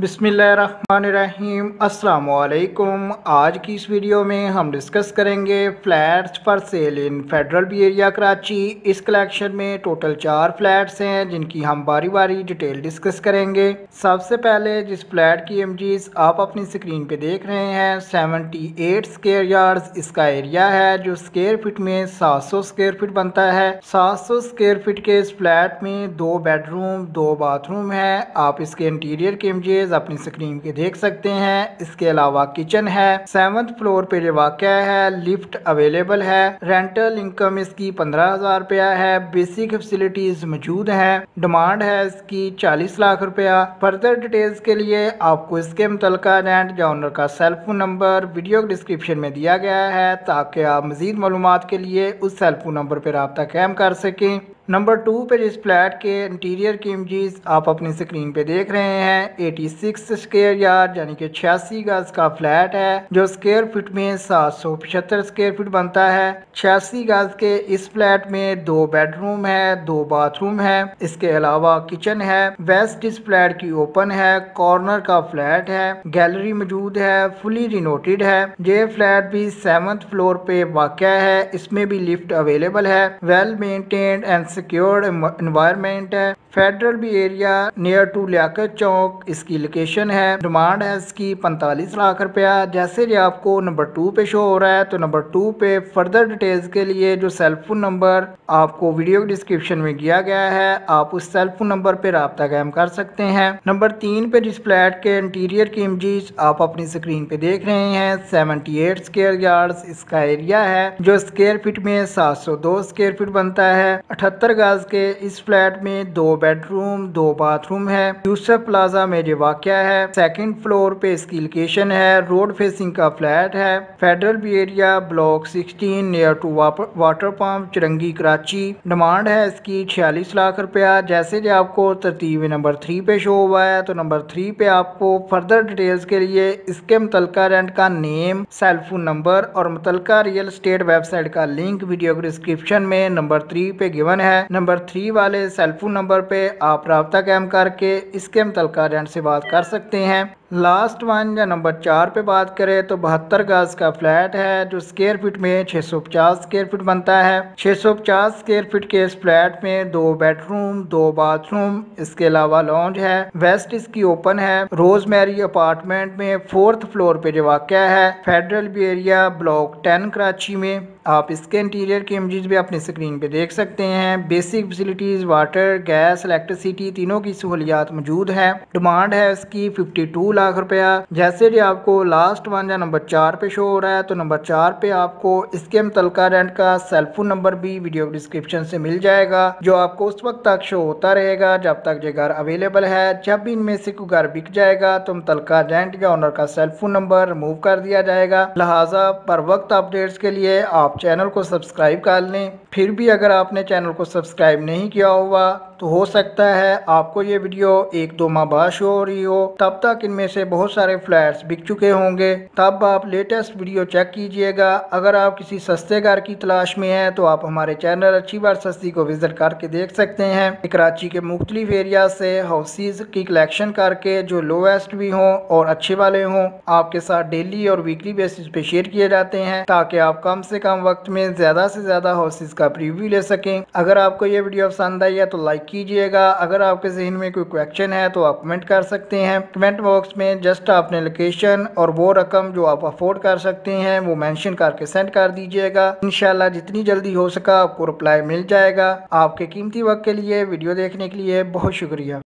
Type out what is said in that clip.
बिस्मिल्लाहिर्रहमानिर्रहीम अस्सलाम वालेकुम। आज की इस वीडियो में हम डिस्कस करेंगे flats for sale in federal B area Karachi. इस कलेक्शन में टोटल 4 फ्लैट्स हैं जिनकी हम बारी बारी डिटेल डिस्कस करेंगे। सबसे पहले जिस फ्लैट की एमजीज आप अपनी स्क्रीन पे देख रहे हैं 78 स्क्वायर यार्ड्स इसका एरिया है जो स्क्वायर फीट में 700 स्क्वायर फीट बनता है। 700 स्क्वायर फीट के इस फ्लैट में 2 बेडरूम 2 बाथरूम है। आप इसके इंटीरियर के एमजीज अपनी स्क्रीन के देख सकते हैं। इसके अलावा किचन है, 7वें फ्लोर पे ये वाक़या है, लिफ्ट अवेलेबल है। रेंटल इनकम इसकी 15,000 रुपया है। बेसिक फैसिलिटीज मौजूद हैं। डिमांड है इसकी 40 लाख रुपया। फर्दर डिटेल्स के लिए आपको इसके मुतलका रेंट या ओनर का cell phone number video description में दिया गया है ताकि आप मजीद मालूमात के लिए उस सेल फोन नंबर पर रब्ता कायम कर सकें। नंबर 2 पर इस फ्लैट के इंटीरियर की इमेजेस आप अपनी स्क्रीन पे देख रहे हैं। 86 स्क्वायर यार्ड यानी कि 86 गज का फ्लैट है जो स्क्वायर फीट में 775 स्क्वायर फीट बनता है। 86 गज के इस फ्लैट में 2 बेडरूम है 2 बाथरूम है। इसके अलावा किचन है। वेस्ट इस फ्लैट की ओपन है, कॉर्नर का फ्लैट है, गैलरी मौजूद है, फुली रिनोटेड है। ये फ्लैट भी 7वें फ्लोर पे वाक़या है। इसमें भी लिफ्ट अवेलेबल है। Well maintained and secured environment है। Federal B area near to Liaquat Chowk इसकी लोकेशन है। डिमांड है इसकी 45 लाख रुपया। जैसे ये आपको नंबर 2 पे शो हो रहा है तो नंबर 2 पे फर्दर डिटेल्स के लिए जो सेल फोन नंबर आपको वीडियो डिस्क्रिप्शन में दिया गया है आप उस सेल फोन नंबर पे रब्ता कायम कर सकते हैं। नंबर 3 पे जिस फ्लैट के इंटीरियर की इमेजेस आप अपनी स्क्रीन पे देख रहे हैं 78 स्क्वायर यार्ड्स इसका एरिया है जो स्क्वायर फीट में 702 स्क्वायर फीट बनता है। 78 गज के इस फ्लैट में 2 बेडरूम 2 बाथरूम है। यूसुफ प्लाजा में ये वाक़या है। 2nd फ्लोर पे इसकी लोकेशन है। रोड फेसिंग का फ्लैट है। Federal B area block 16 near to water pump Chorangi Karachi. Demand है इसकी 46 लाख रुपया। जैसे कि आपको तरतीब नंबर 3 पे शो हुआ है तो नंबर 3 पे आपको फर्दर डिटेल्स के लिए इसके मुतलका रेंट का नेम, सेल फोन नंबर और मुतलका रियल स्टेट वेबसाइट का लिंक वीडियो डिस्क्रिप्शन में नंबर 3 पे गिवन है। नंबर 3 वाले सेल फोन नंबर पे आप रब्ता कायम करके इसके मुतल्लिक़ रेंट से बात कर सकते हैं। लास्ट 1 या नंबर 4 पे बात करें तो 72 गज का फ्लैट है जो स्क्वायर फीट में 650 स्क्वायर फीट बनता है। 650 स्क्वायर फीट के इस फ्लैट में 2 बेडरूम 2 बाथरूम इसके अलावा लॉन्ज है। वेस्ट इसकी ओपन है। रोजमेरी अपार्टमेंट में 4th फ्लोर पे जो वाक़या है। Federal B area block 10 Karachi में। आप इसके इंटीरियर की इमेजेस भी अपनी स्क्रीन पे देख सकते हैं। Basic facilities water gas electricity तीनों की सहूलियात मौजूद है। डिमांड है इसकी 52 लाख रुपया। जैसे कि आपको लास्ट 1 या नंबर 4 पे शो हो रहा है तो नंबर 4 पे आपको इसके मुतल्लिका रेंट का सेल फोन नंबर भी वीडियो डिस्क्रिप्शन से मिल जाएगा जो आपको उस वक्त तक शो होता रहेगा जब तक ये घर अवेलेबल है। जब भी इनमें से कोई घर बिक जाएगा तो मुतल्लिका रेंट या ओनर का सेल फोन नंबर रिमूव कर दिया जाएगा। लिहाजा पर वक्त अपडेट्स के लिए आप चैनल को सब्सक्राइब कर लें। फिर भी अगर आपने चैनल को सब्सक्राइब नहीं किया हुआ तो हो सकता है आपको ये वीडियो 1-2 माह बाद शो हो रही हो, तब तक इनमें से बहुत सारे फ्लैट्स बिक चुके होंगे। तब आप लेटेस्ट वीडियो चेक कीजिएगा। अगर आप किसी सस्ते घर की तलाश में हैं तो आप हमारे चैनल अच्छी बार सस्ती को विजिट करके देख सकते हैं। कराची के मुख्तलिफ एरिया से हाउसेज की कलेक्शन करके जो लोवेस्ट भी हों और अच्छे वाले हों आपके साथ डेली और वीकली बेसिस पे शेयर किए जाते हैं ताकि आप कम से कम वक्त में ज़्यादा से ज़्यादा हाउसेज का प्रीव्यू ले सकें। अगर आपको ये वीडियो पसंद आई है तो लाइक कीजिएगा। अगर आपके जहन में कोई क्वेश्चन है तो आप कमेंट कर सकते हैं। कमेंट बॉक्स में जस्ट आपने लोकेशन और वो रकम जो आप अफोर्ड कर सकते हैं वो मेंशन करके सेंड कर दीजिएगा। इंशाल्लाह जितनी जल्दी हो सका आपको रिप्लाई मिल जाएगा। आपके कीमती वक्त के लिए वीडियो देखने के लिए बहुत शुक्रिया।